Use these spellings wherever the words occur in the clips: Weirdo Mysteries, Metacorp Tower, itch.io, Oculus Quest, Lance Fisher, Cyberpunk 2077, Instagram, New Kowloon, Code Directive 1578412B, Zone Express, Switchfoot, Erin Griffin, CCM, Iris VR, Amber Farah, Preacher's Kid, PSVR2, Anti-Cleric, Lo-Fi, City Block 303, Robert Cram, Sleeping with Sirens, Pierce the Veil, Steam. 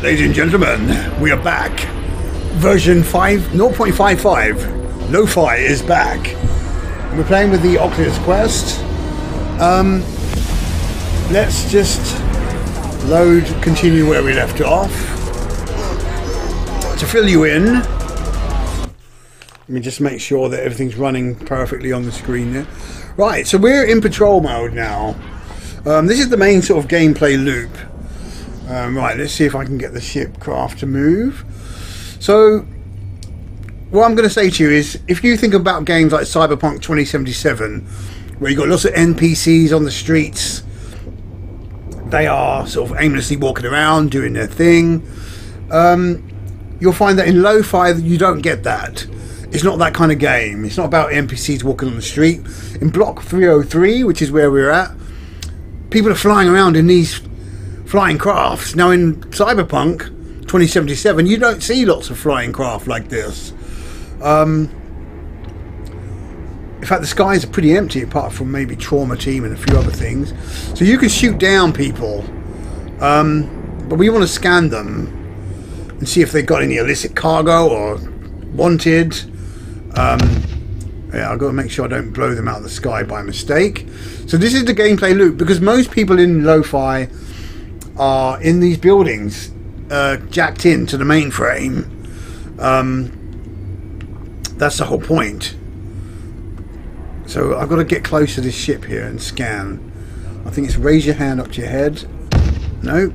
Ladies and gentlemen, we are back. Version 0.55. Lo-Fi is back. We're playing with the Oculus Quest. Let's just load, continue where we left off. To fill you in, let me just make sure that everything's running perfectly on the screen there. Right, so we're in patrol mode now. This is the main sort of gameplay loop. Right, let's see if I can get the ship craft to move. So, what I'm going to say to you is, if you think about games like Cyberpunk 2077, where you've got lots of NPCs on the streets, they are sort of aimlessly walking around, doing their thing, you'll find that in Lo-Fi, you don't get that. It's not that kind of game. It's not about NPCs walking on the street. In Block 303, which is where we're at, people are flying around in these flying crafts. Now in Cyberpunk 2077 you don't see lots of flying craft like this. In fact the skies are pretty empty apart from maybe Trauma Team and a few other things. So you can shoot down people, but we want to scan them and see if they've got any illicit cargo or wanted. Yeah, I've got to make sure I don't blow them out of the sky by mistake. So this is the gameplay loop, because most people in Lo-Fi are in these buildings, jacked into the mainframe. That's the whole point. So I've got to get close to this ship here and scan. I think it's raise your hand up to your head. Nope.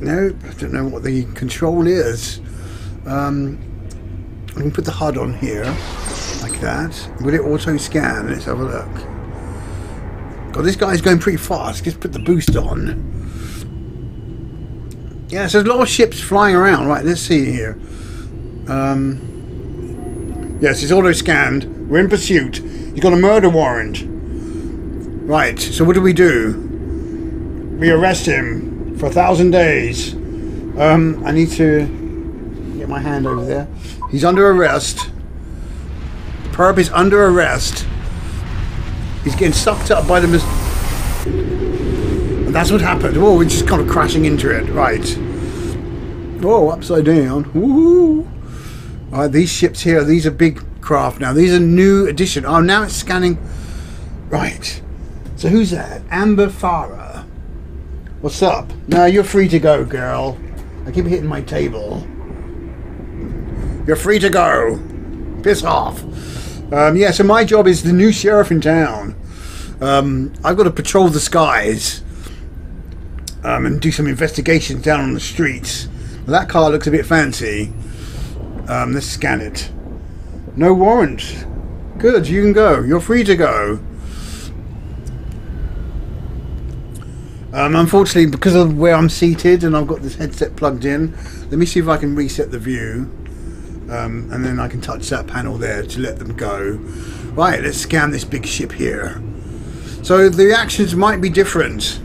Nope. I don't know what the control is. I can put the HUD on here, like that. Will it auto scan? Let's have a look. God, this guy's going pretty fast. Just put the boost on. Yeah, so there's a lot of ships flying around. Right, let's see here. Yes, it's auto-scanned. We're in pursuit. You've got a murder warrant. Right, so what do? We arrest him for 1,000 days. I need to get my hand over there. He's under arrest. The perp is under arrest. He's getting sucked up by the and that's what happened. Oh, we're just kind of crashing into it. Right. Oh, upside down. Woohoo. Alright, these ships here, these are big craft now. These are new addition. Oh, now it's scanning. Right. So who's that? Amber Farah. What's up? No, you're free to go, girl. I keep hitting my table. You're free to go. Piss off. Yeah, so my job is the new sheriff in town. I've got to patrol the skies and do some investigations down on the streets. Now, that car looks a bit fancy. Let's scan it. No warrant. Good, you can go. You're free to go. Unfortunately, because of where I'm seated and I've got this headset plugged in, let me see if I can reset the view. And then I can touch that panel there to let them go. Right, let's scan this big ship here. So the actions might be different.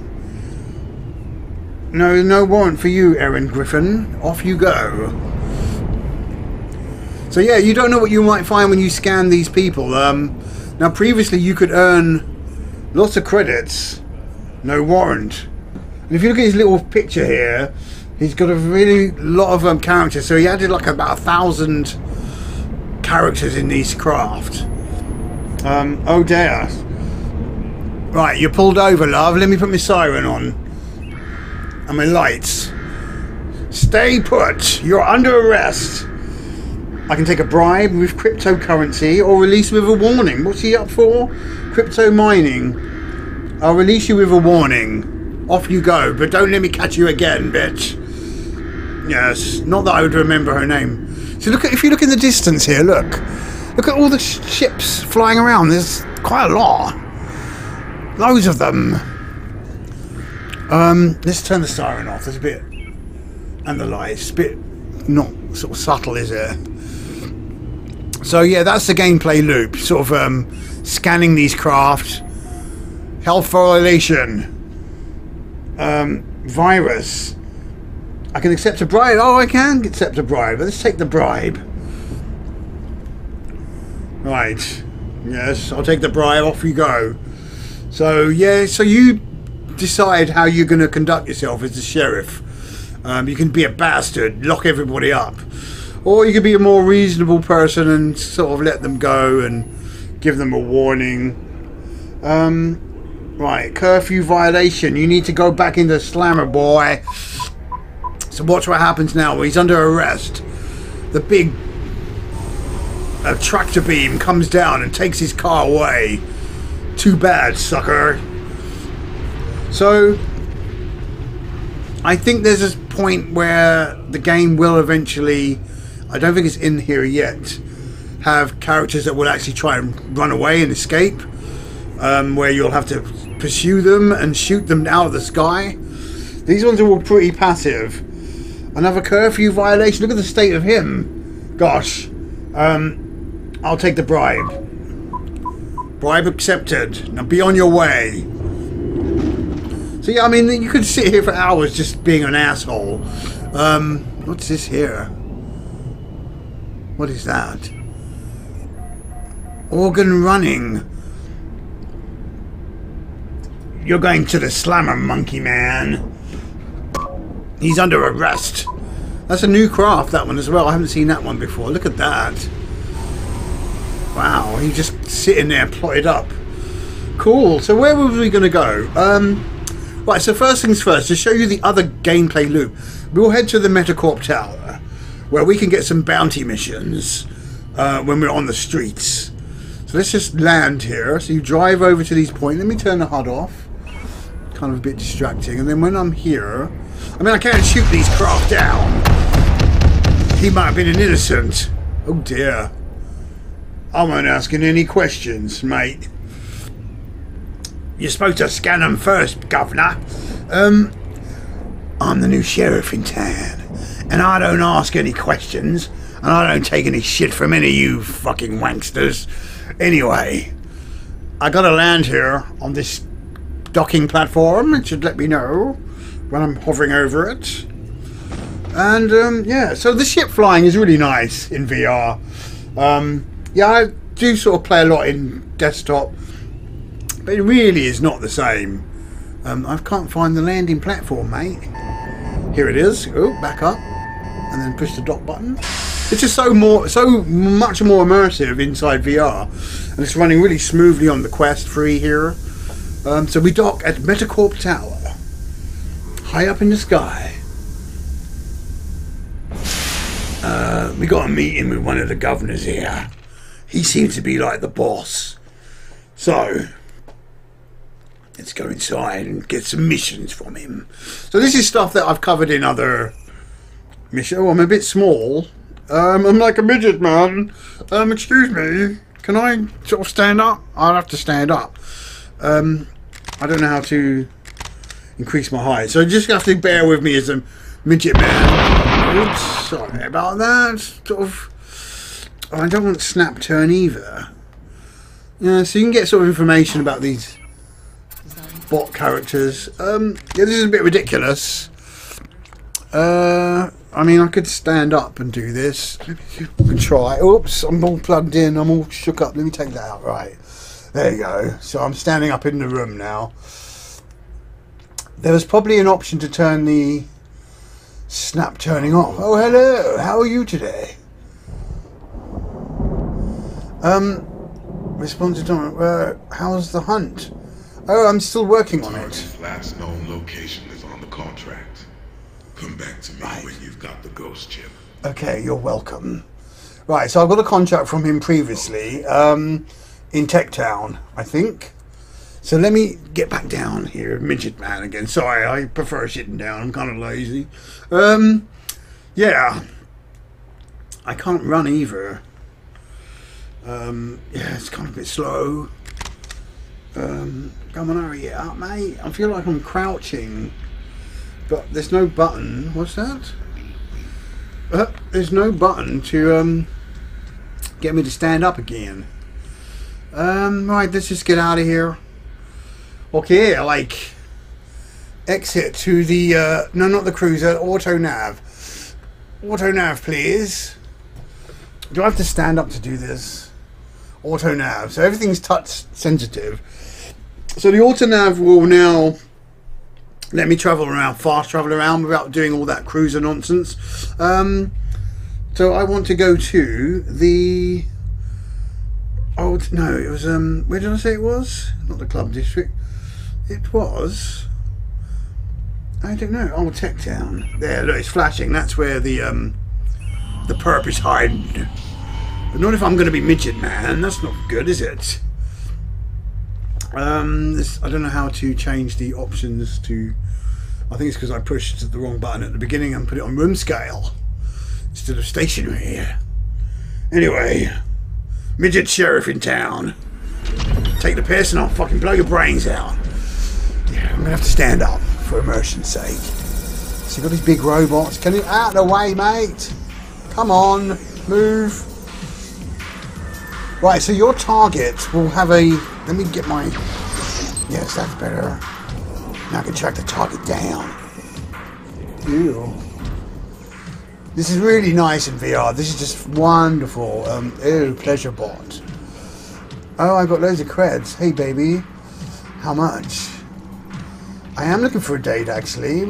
No, no warrant for you, Erin Griffin. Off you go. So yeah, you don't know what you might find when you scan these people. Now previously you could earn lots of credits, no warrant. And if you look at his little picture here, he's got a really lot of characters, so he added like about 1,000 characters in these craft. Oh dear. Right, you're pulled over, love. Let me put my siren on. And my lights. Stay put. You're under arrest. I can take a bribe with cryptocurrency or release with a warning. What's he up for? Crypto mining. I'll release you with a warning. Off you go, but don't let me catch you again, bitch. Yes, not that I would remember her name. So look at, if you look in the distance here, look at all the ships flying around. There's quite a lot, loads of them. Let's turn the siren off. There's a bit, and the lights, a bit not sort of subtle, is it? So yeah, that's the gameplay loop, sort of scanning these craft. Health violation. Virus. I can accept a bribe. Oh, I can accept a bribe. Let's take the bribe. Right. Yes, I'll take the bribe. Off you go. So yeah, so you decide how you're going to conduct yourself as the sheriff. You can be a bastard, lock everybody up, or you can be a more reasonable person and sort of let them go and give them a warning. Right, curfew violation. You need to go back into slammer, boy. So watch what happens now. He's under arrest. The big tractor beam comes down and takes his car away. Too bad, sucker. So I think there's a point where the game will eventually, I don't think it's in here yet, have characters that will actually try and run away and escape, where you'll have to pursue them and shoot them out of the sky. These ones are all pretty passive. Another curfew violation. Look at the state of him. Gosh. I'll take the bribe. Bribe accepted. Now be on your way. So yeah, I mean, you could sit here for hours just being an asshole. What's this here? What is that? Organ running. You're going to the slammer, monkey man. He's under arrest. That's a new craft, that one as well. I haven't seen that one before. Look at that. Wow, he's just sitting there plotted up. Cool. So where were we going to go? Right, so first things first, to show you the other gameplay loop, we'll head to the Metacorp Tower, where we can get some bounty missions when we're on the streets. So let's just land here. So you drive over to these points. Let me turn the HUD off. Kind of a bit distracting. And then when I'm here, I mean, I can't shoot these craft down. He might have been an innocent. Oh dear. I won't ask him any questions, mate. You're supposed to scan them first, governor. I'm the new sheriff in town, and I don't ask any questions, and I don't take any shit from any of you fucking wanksters. Anyway, I gotta land here on this docking platform. It should let me know when I'm hovering over it. And yeah, so the ship flying is really nice in VR. Yeah, I do sort of play a lot in desktop, but it really is not the same. I can't find the landing platform, mate. Here it is. Oh, back up, and then push the dock button. It's just so much more immersive inside VR, and it's running really smoothly on the Quest 3 here. So we dock at Metacorp Tower, high up in the sky. We got a meeting with one of the governors here. He seems to be like the boss. So let's go inside and get some missions from him. So this is stuff that I've covered in other missions. Oh, I'm a bit small. I'm like a midget, man. Excuse me. Can I sort of stand up? I'll have to stand up. I don't know how to increase my height. So just have to bear with me as a midget man. Oops, sorry about that. Sort of. Oh, I don't want snap turn either. Yeah, so you can get sort of information about these bot characters. Yeah, this is a bit ridiculous. I mean, I could stand up and do this. I could try. Oops, I'm all plugged in. I'm all shook up. Let me take that out. Right. There you go. So I'm standing up in the room now. There was probably an option to turn the snap turning off. Oh, hello. How are you today? Responsive time. How's the hunt? Oh, I'm still working on it. Last known location is on the contract. Come back to me when you've got the ghost chip. Okay, you're welcome. Right, so I've got a contract from him previously, in Tech Town, I think. So let me get back down here, midget man again. Sorry, I prefer sitting down. I'm kind of lazy. Yeah, I can't run either. Yeah, it's kind of a bit slow. Come on, hurry it up, mate. I feel like I'm crouching, but there's no button. What's that? There's no button to get me to stand up again. Right, let's just get out of here. Okay, like exit to the no, not the cruiser. Auto nav, please. Do I have to stand up to do this? Auto nav. So everything's touch sensitive. So the auto nav will now let me travel around, fast travel around without doing all that cruiser nonsense. So I want to go to the, oh no, it was, where did I say it was? Not the club district. It was, I don't know, Old Tech Town. There, look, it's flashing. That's where the perp is hiding. But not if I'm going to be Midget Man. That's not good, is it? This, I don't know how to change the options to... I think it's because I pushed the wrong button at the beginning and put it on room scale instead of stationary. Anyway, midget sheriff in town. Take the piss and I'll fucking blow your brains out. Yeah, I'm going to have to stand up for immersion's sake. So you've got these big robots. Can you... Out of the way, mate! Come on, move. Right, so your target will have a... Let me get my... Yes, that's better. Now I can track the target down. Ew. This is really nice in VR. This is just wonderful. Ew, pleasure bot. Oh, I got loads of creds. Hey, baby. How much? I am looking for a date, actually.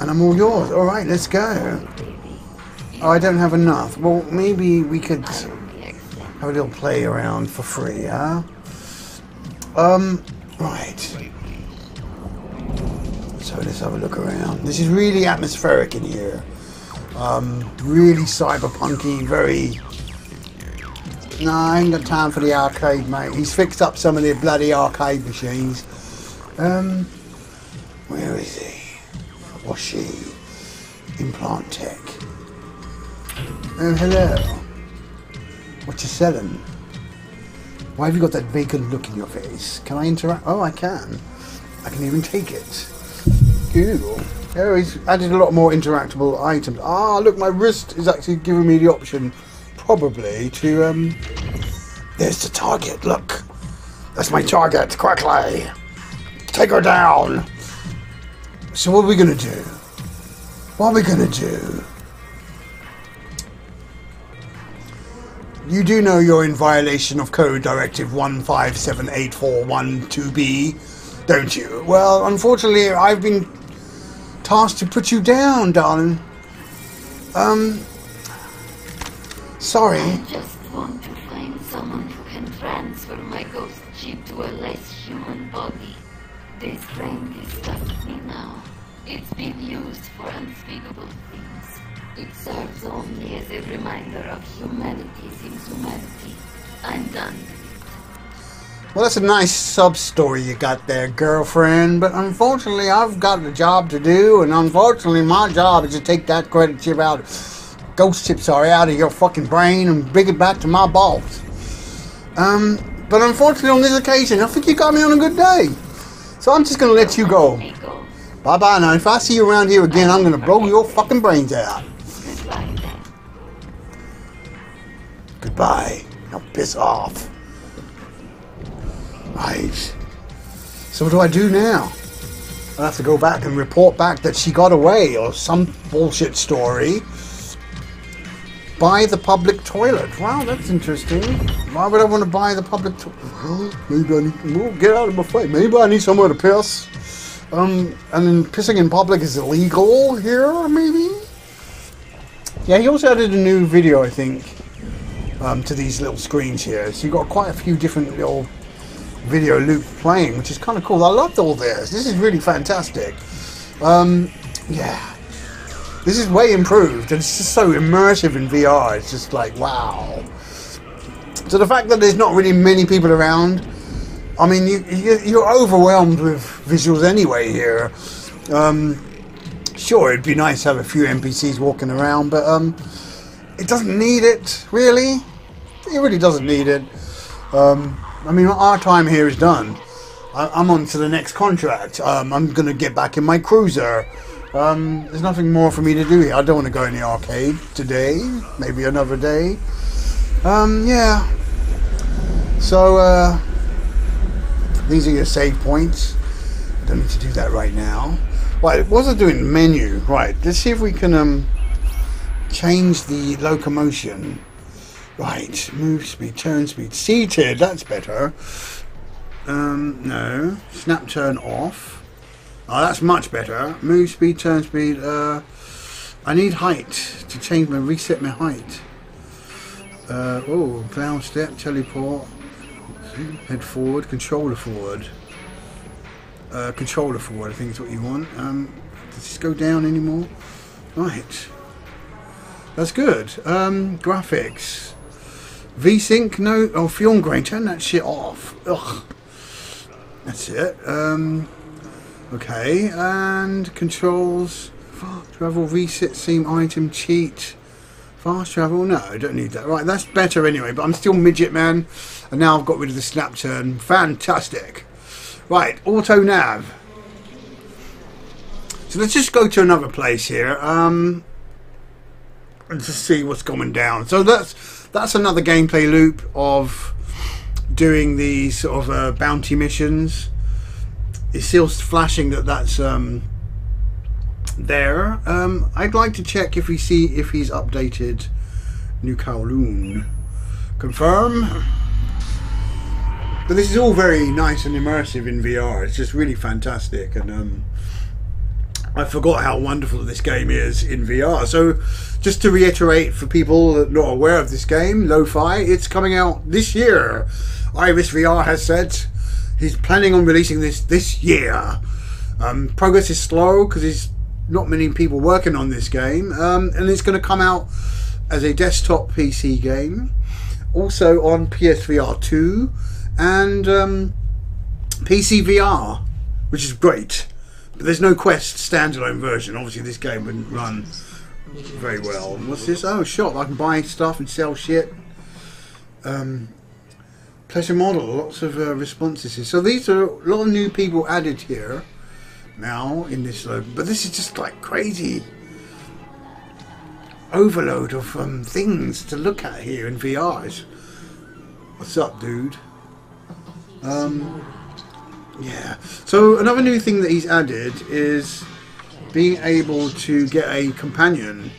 And I'm all yours. All right, let's go. Oh, I don't have enough. Well, maybe we could... have a little play around for free, huh? Right. So let's have a look around. This is really atmospheric in here. Really cyberpunky, very... No, I ain't got time for the arcade, mate. He's fixed up some of the bloody arcade machines. Where is he? Or she? Implant tech. Oh, hello. What you selling? Why have you got that vacant look in your face? Can I interact? Oh, I can. I can even take it. Ooh. Oh, he's added a lot more interactable items. Ah, look, my wrist is actually giving me the option, probably, to, There's the target, look. That's my target, quickly. Take her down. So what are we going to do? What are we going to do? You do know you're in violation of Code Directive 1578412B, don't you? Well, unfortunately, I've been tasked to put you down, darling. Sorry. I just want to find someone who can transfer my ghost chip to a less human body. This thing disgusts me now. It's been used for unspeakable things. It serves only as a reminder of humanity's inhumanity. I'm done with it. Well, that's a nice sub-story you got there, girlfriend. But unfortunately, I've got a job to do. And unfortunately, my job is to take that credit chip out... Ghost chip, sorry, out of your fucking brain and bring it back to my balls. But unfortunately, on this occasion, I think you got me on a good day. So I'm just going to let you go. Bye-bye now. If I see you around here again, I'm going to blow your fucking brains out. Goodbye. Now piss off. Right. So what do I do now? I'll have to go back and report back that she got away or some bullshit story. Buy the public toilet. Wow, that's interesting. Why would I want to buy the public toilet? Well, maybe I need to get out of my way. Maybe I need somewhere to piss. And then pissing in public is illegal here, maybe? Yeah, he also added a new video, I think, to these little screens here. So you've got quite a few different little video loops playing, which is kind of cool. I loved all this. This is really fantastic. Yeah. This is way improved, and it's just so immersive in VR. It's just like, wow. So the fact that there's not really many people around... I mean, you're overwhelmed with visuals anyway here. Sure, it'd be nice to have a few NPCs walking around, but it doesn't need it, really. It really doesn't need it. I mean, our time here is done. I'm on to the next contract. I'm going to get back in my cruiser. There's nothing more for me to do here. I don't want to go in the arcade today. Maybe another day. Yeah. So... these are your save points. I don't need to do that right now. Right, what was I doing? Menu. Right, let's see if we can change the locomotion. Right, move speed, turn speed, seated, that's better. No. Snap turn off. Oh, that's much better. Move speed, turn speed. I need height to change my, reset my height. Oh, cloud step, teleport, head forward, controller forward. Controller forward, I think is what you want. Does this go down anymore? Right. That's good. Graphics. VSync, no. Oh, film grade, turn that shit off. Ugh. That's it. Okay, and controls. Fast travel, reset seam, item cheat, fast travel. No, I don't need that. Right, that's better anyway, but I'm still midget man, and now I've got rid of the snap turn. Fantastic. Right, auto nav. So let's just go to another place here, and just see what's going down. So that's another gameplay loop of doing these sort of bounty missions. It's still flashing that that's there. I'd like to check if we see if he's updated New Kowloon. Confirm. But this is all very nice and immersive in VR. It's just really fantastic, and I forgot how wonderful this game is in VR. So just to reiterate for people that are not aware of this game, Lo-Fi, it's coming out this year. Iris VR has said he's planning on releasing this year. Progress is slow because he's not many people working on this game, and it's going to come out as a desktop PC game, also on PSVR2 and PC VR, which is great, but there's no Quest standalone version. Obviously this game wouldn't run very well. What's this? Oh, shop. I can buy stuff and sell shit. Pleasure model, lots of responses. So these are a lot of new people added here now in this load, but this is just like crazy overload of things to look at here in VRs. What's up, dude? Yeah, so another new thing that he's added is being able to get a companion,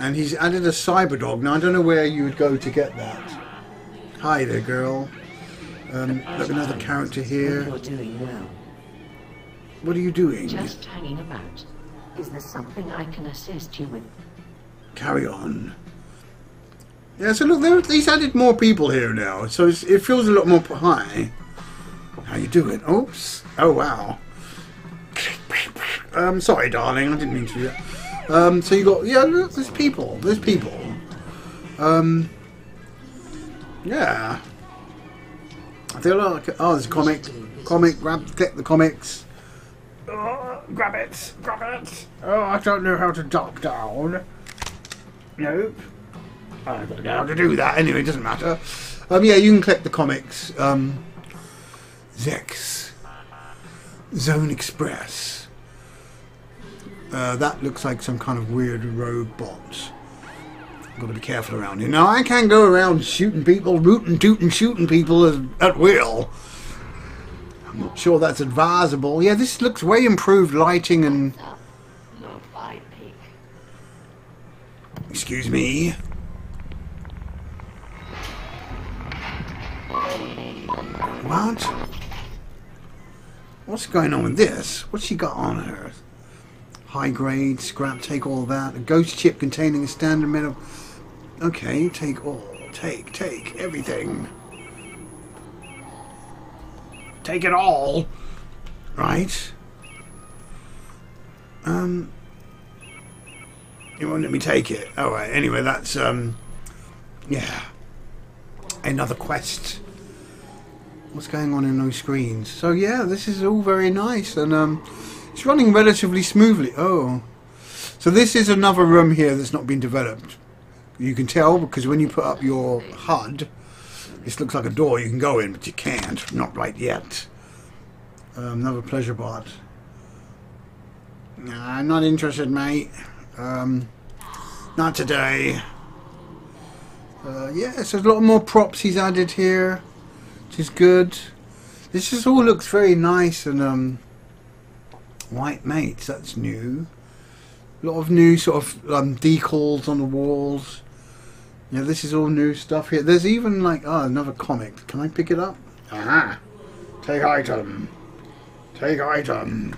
and he's added a cyber dog. Now I don't know where you would go to get that. Hi there, girl. Look, another character here. What are you doing? Just hanging about. Is there something I can assist you with? Carry on. Yeah, so look, he's added more people here now, so it feels a lot more high. How you doing? Oops. Oh, wow. Sorry, darling. I didn't mean to do that. So you got... Yeah, look, there's people. There's people. Yeah. I feel like... Oh, there's a comic. Comic. Grab. Click the comics. Oh, grab it! Grab it! Oh, I don't know how to duck down. Nope. I don't know how to do that. Anyway, it doesn't matter. Yeah, you can click the comics. Zex. Zone Express. That looks like some kind of weird robot. I've got to be careful around here. Now, I can go around shooting people, rootin' tootin' shooting people at will. I'm not sure that's advisable. Yeah, this looks way improved lighting and... Excuse me. What? What's going on with this? What's she got on her? High grade, scrap, take all that. A ghost chip containing a standard metal... Okay, take all. Take everything. Take it all, right? You won't let me take it. All right. Anyway, that's yeah, another quest. What's going on in those screens? So yeah, this is all very nice, and it's running relatively smoothly. Oh, so this is another room here that's not been developed. You can tell because when you put up your HUD. This looks like a door you can go in, but you can't. Not right yet. Another pleasure bot. Nah, I'm not interested, mate. Not today. Yeah, so there's a lot more props he's added here, which is good. This just all looks very nice and white mates. That's new. A lot of new sort of decals on the walls. Yeah, this is all new stuff here. There's even like, oh, another comic. Can I pick it up? Aha! Take item. Take item.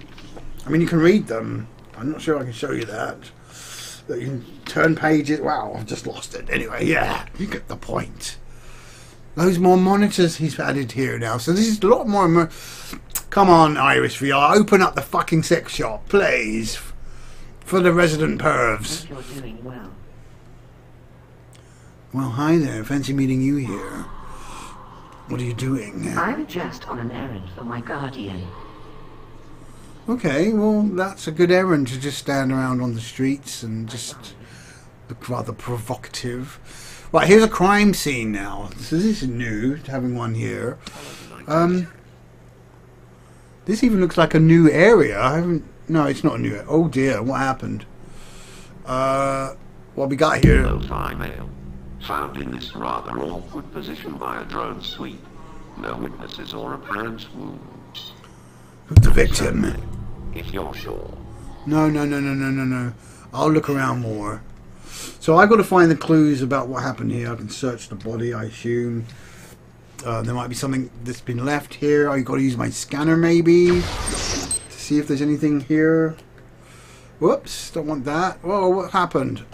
I mean, you can read them. I'm not sure I can show you that. That you can turn pages. Wow, I've just lost it. Anyway, yeah, you get the point. Those more monitors he's added here now. So this is a lot more... Come on, Iris VR, open up the fucking sex shop, please. For the resident pervs. Hope you're doing well. Well, hi there. Fancy meeting you here. What are you doing? I'm just on an errand for my guardian. Okay, well, that's a good errand to just stand around on the streets and just look rather provocative. Right, here's a crime scene now. So this is new, having one here. This even looks like a new area. I haven't... No, it's not a new area. Oh dear, what happened? What we got here? Lo-Fi male. Found in this rather awkward position by a drone sweep. No witnesses or apparent wounds. Who's the victim? If you're sure. No. I'll look around more. So I've got to find the clues about what happened here. I can search the body, I assume. There might be something that's been left here. I've got to use my scanner maybe to see if there's anything here. Whoops, don't want that. Whoa, what happened?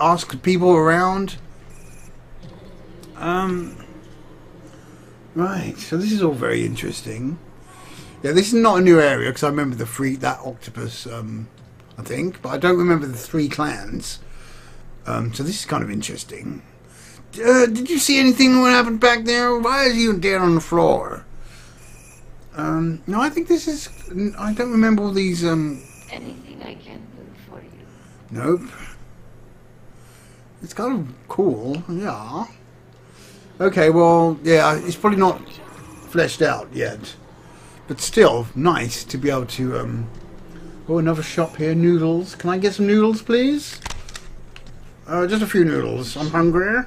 Ask people around. Right, so this is all very interesting. Yeah, this is not a new area because I remember the that octopus, I think, but I don't remember the three clans. So this is kind of interesting. Did you see anything what happened back there? Why is you dead on the floor? No, I think this is... I don't remember all these... Anything I can do for you. Nope. It's kind of cool, yeah. Okay, well, yeah, it's probably not fleshed out yet. But still, nice to be able to... Oh, another shop here, noodles. Can I get some noodles, please? Just a few noodles. I'm hungry.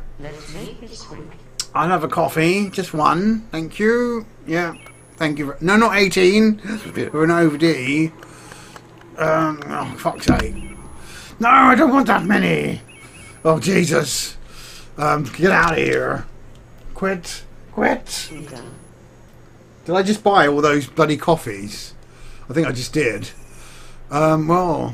I'll have a coffee. Just one. Thank you. Yeah. Thank you. No, not 18. We're an OVD. Oh, fuck's sake. No, I don't want that many. Oh, Jesus. Get out of here. Quit. Quit. Did I just buy all those bloody coffees? I think I just did. Well...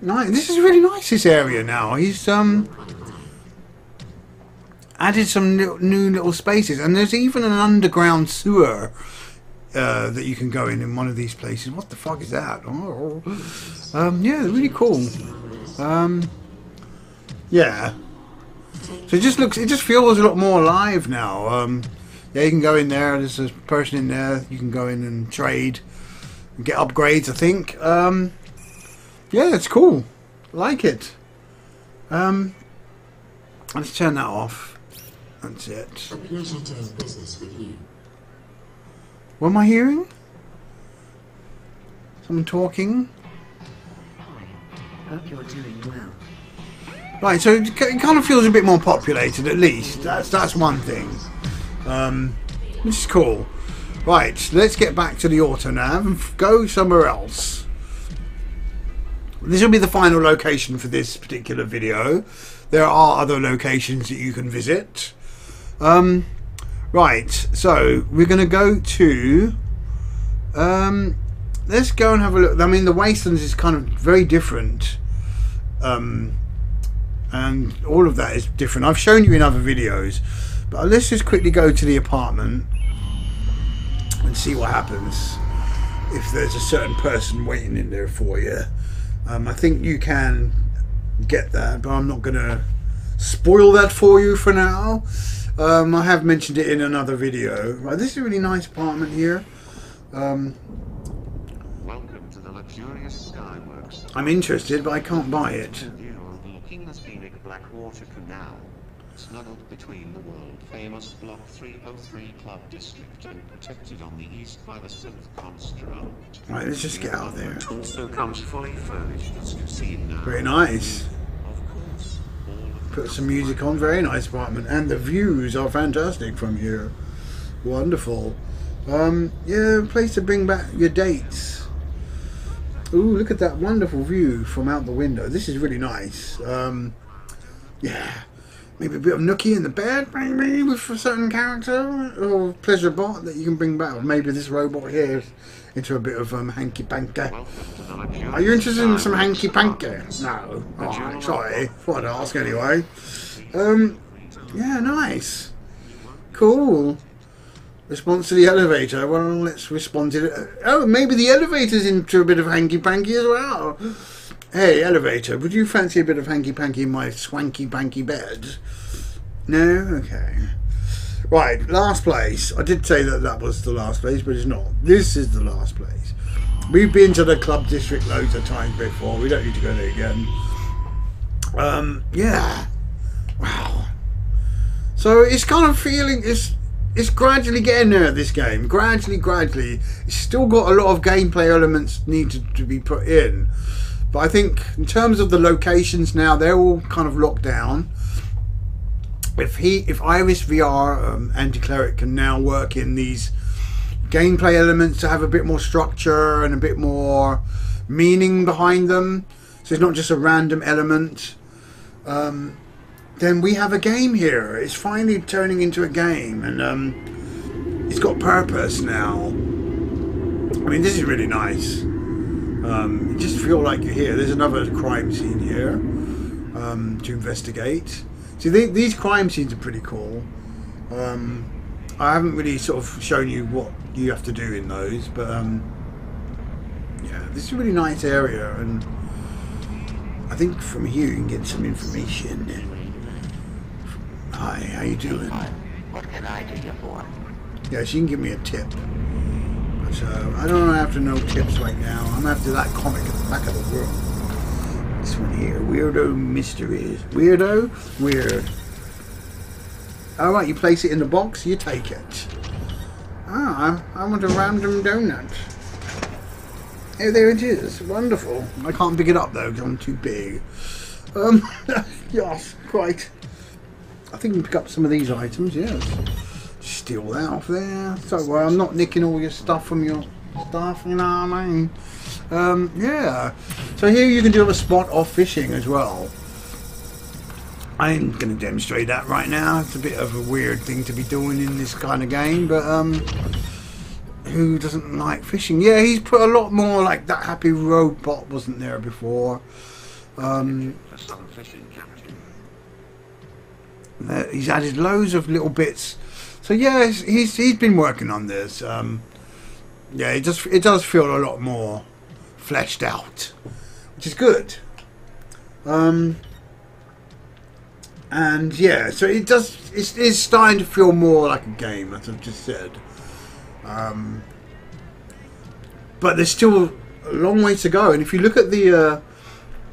Nice. This is really nice, this area now. He's added some new little spaces, and there's even an underground sewer that you can go in one of these places. What the fuck is that? Oh, yeah, really cool. Yeah. So it just looks, it just feels a lot more alive now. Yeah, you can go in there. There's a person in there. You can go in and trade, and get upgrades, I think. Yeah, it's cool. I like it. Let's turn that off. That's it. A pleasure doing business with you. What am I hearing? Someone talking? Hope you're doing well. Right, so it kind of feels a bit more populated, at least. That's one thing. Which is cool. Right, so let's get back to the AutoNav and go somewhere else. This will be the final location for this particular video. There are other locations that you can visit. Right, so we're going to go to... let's go and have a look. I mean, the Wastelands is kind of very different. And all of that is different. I've shown you in other videos. But let's just quickly go to the apartment and see what happens if there's a certain person waiting in there for you. I think you can get that, but I'm not going to spoil that for you for now. I have mentioned it in another video. Right, this is a really nice apartment here. Welcome to the luxurious Skyworks. I'm interested, but I can't buy it. Snuggled between the world-famous Block 303 Club District and protected on the east by the Silk Construct. Right, let's just get out of there. Also comes fully furnished, as you've seen now. Very nice. Of course. Put some music on. Very nice apartment, and the views are fantastic from here. Wonderful. Yeah, place to bring back your dates. Ooh, look at that wonderful view from out the window. This is really nice. Yeah. Maybe a bit of nookie in the bed, maybe, with a certain character or pleasure bot that you can bring back. Or maybe this robot here into a bit of hanky panky. Are you interested in some hanky panky? No. Oh, sorry. Thought I'd ask anyway. Yeah, nice. Cool. Response to the elevator. Well, let's respond to it. Oh, maybe the elevator's into a bit of hanky-panky as well. Hey, elevator, would you fancy a bit of hanky-panky in my swanky-panky bed? No? Okay. Right, last place. I did say that that was the last place, but it's not. This is the last place. We've been to the club district loads of times before. We don't need to go there again. Yeah. Wow. So it's kind of feeling... It's gradually getting there, this game. Gradually. It's still got a lot of gameplay elements needed to be put in. But I think in terms of the locations now, they're all kind of locked down. If Iris VR Anti-Cleric can now work in these gameplay elements to have a bit more structure and a bit more meaning behind them, so it's not just a random element, then we have a game here. It's finally turning into a game, and it's got purpose now. I mean, this is really nice. You just feel like you're here. There's another crime scene here to investigate. See, these crime scenes are pretty cool. I haven't really sort of shown you what you have to do in those, but yeah, this is a really nice area, and I think from here you can get some information. Hi, how you doing? What can I do you for? Yeah, she can give me a tip. So I don't have to know tips right now. I'm after that comic at the back of the room. This one here, Weirdo Mysteries. Weirdo? Weird. Alright, you place it in the box, you take it. Ah, I want a random donut. Oh, there it is. Wonderful. I can't pick it up though, because I'm too big. Yes, quite. I think we can pick up some of these items, yes. Steal that off there. So, well, I'm not nicking all your stuff from your stuff, you know what I mean? Yeah. So here you can do a spot off fishing as well. I ain't going to demonstrate that right now. It's a bit of a weird thing to be doing in this kind of game, but who doesn't like fishing? Yeah, he's put a lot more, like that happy robot wasn't there before. He's added loads of little bits, so yeah, he's been working on this. Yeah, it does feel a lot more fleshed out, which is good. And yeah, so it's starting to feel more like a game, as I've just said. But there's still a long way to go, and if you look at the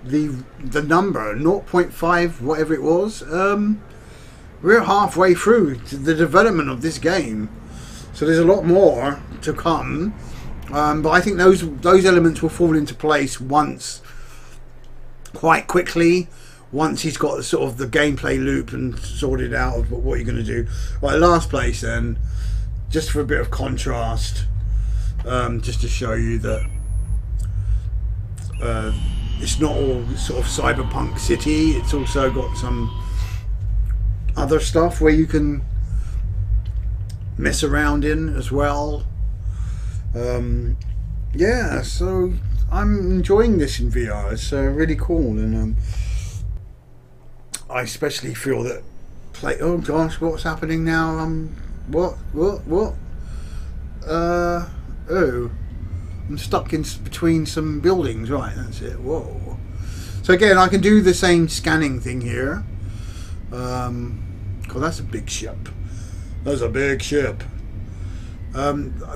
number 0.5 whatever it was. We're halfway through to the development of this game, so there's a lot more to come. But I think those elements will fall into place once, quite quickly, once he's got sort of the gameplay loop and sorted out of what you're going to do. Right, last place then, just for a bit of contrast, just to show you that it's not all sort of cyberpunk city. It's also got some other stuff where you can mess around in as well. Yeah, so I'm enjoying this in VR. It's really cool, and I especially feel that play. Oh gosh, what's happening now? What? Oh, I'm stuck in between some buildings. Right, that's it. Whoa. So again, I can do the same scanning thing here. Oh, that's a big ship. That's a big ship.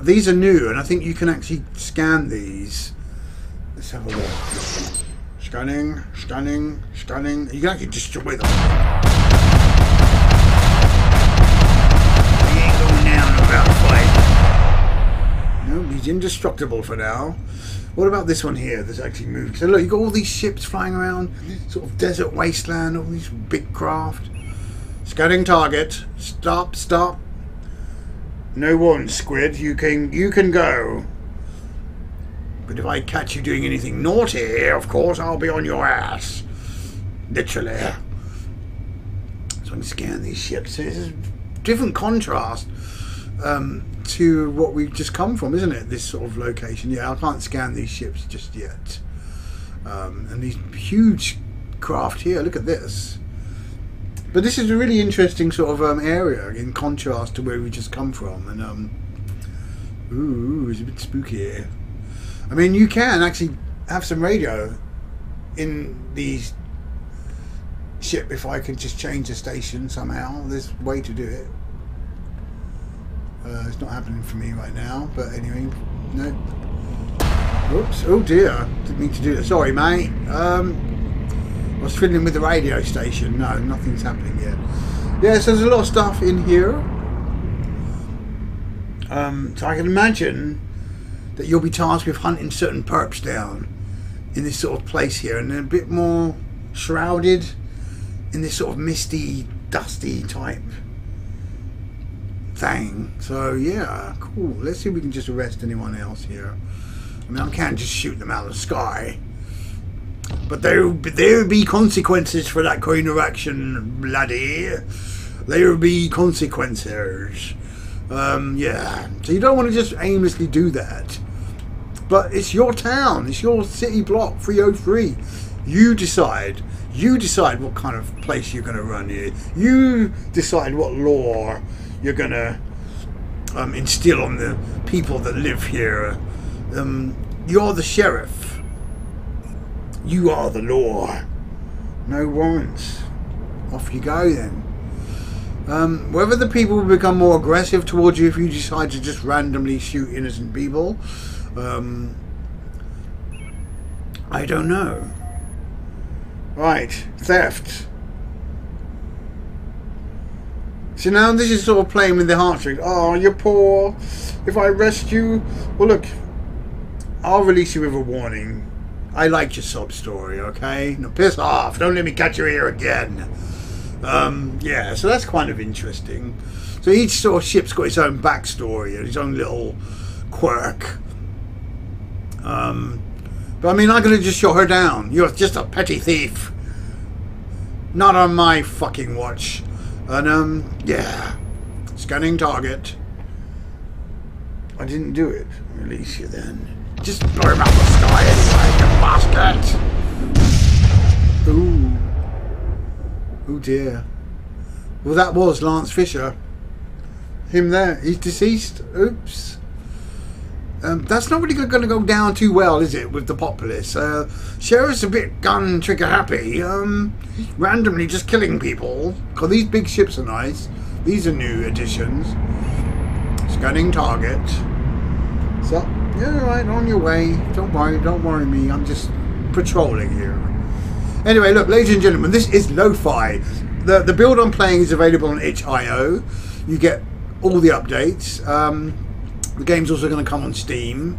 These are new, and I think you can actually scan these. Let's have a look. Scanning. You can actually destroy them. He ain't going down without a fight. No, he's indestructible for now. What about this one here that's actually moved? So look, you've got all these ships flying around, sort of desert wasteland, all these big craft. Scanning target. Stop. No one, Squid. You can go. But if I catch you doing anything naughty, of course, I'll be on your ass. Literally. So I can scan these ships. So it's a different contrast to what we've just come from, isn't it? This sort of location. Yeah, I can't scan these ships just yet. And these huge craft here, look at this. But this is a really interesting sort of area in contrast to where we just come from. And ooh, it's a bit spooky here. I mean, you can actually have some radio in these ship if I could just change the station somehow. There's a way to do it. It's not happening for me right now, but anyway, no. Whoops, oh dear, didn't mean to do that. Sorry, mate. I was fiddling with the radio station. No, nothing's happening yet. Yeah, so there's a lot of stuff in here. So I can imagine that you'll be tasked with hunting certain perps down in this sort of place here, and they're a bit more shrouded in this sort of misty, dusty type thing. So yeah, cool. Let's see if we can just arrest anyone else here. I mean, I can't just shoot them out of the sky. But there will be consequences for that coin action, laddie. There will be consequences. Yeah. So you don't want to just aimlessly do that. But it's your town. It's your city block, 303. You decide. You decide what kind of place you're going to run here. You decide what lore you're going to instill on the people that live here. You're the sheriff. You are the law. No warrants. Off you go then. Whether the people will become more aggressive towards you if you decide to just randomly shoot innocent people, I don't know. Right, theft. So now this is sort of playing with the heartstrings. Oh, you're poor. If I arrest you, well look, I'll release you with a warning. I liked your sob story, okay? Now piss off, don't let me catch you here again. Yeah, so that's kind of interesting. So each sort of ship's got its own backstory and its own little quirk. But I mean, I could have just shot her down. You're just a petty thief. Not on my fucking watch. And yeah. Scanning target. I didn't do it. Release you then. Just blow him out the sky anyway, you bastard! Ooh. Oh dear. Well, that was Lance Fisher. Him there. He's deceased. Oops. That's not really going to go down too well, is it, with the populace? Sheriff's a bit gun trigger happy. Randomly just killing people. Because these big ships are nice. These are new additions. Scanning target. So. Yeah, right, on your way. Don't worry me. I'm just patrolling here. Anyway, look, ladies and gentlemen, this is Lo-Fi. The build I'm playing is available on itch.io. You get all the updates. The game's also going to come on Steam.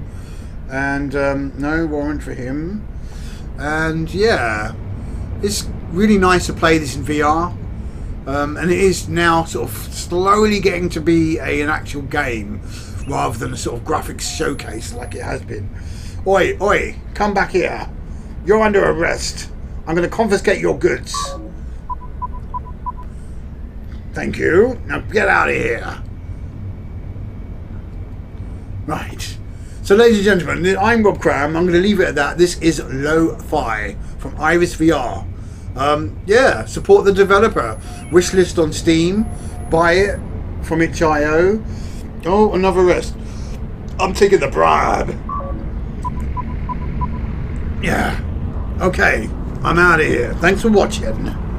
And no warrant for him. And yeah, it's really nice to play this in VR. And it is now sort of slowly getting to be an actual game, rather than a sort of graphics showcase like it has been. Oi, oi, come back here. You're under arrest. I'm going to confiscate your goods. Thank you. Now get out of here. Right. So ladies and gentlemen, I'm Rob Cram. I'm going to leave it at that. This is Lo-Fi from Iris VR. Yeah, support the developer. Wishlist on Steam. Buy it from itch.io. Oh, another rest. I'm taking the bribe. Yeah. Okay. I'm out of here. Thanks for watching.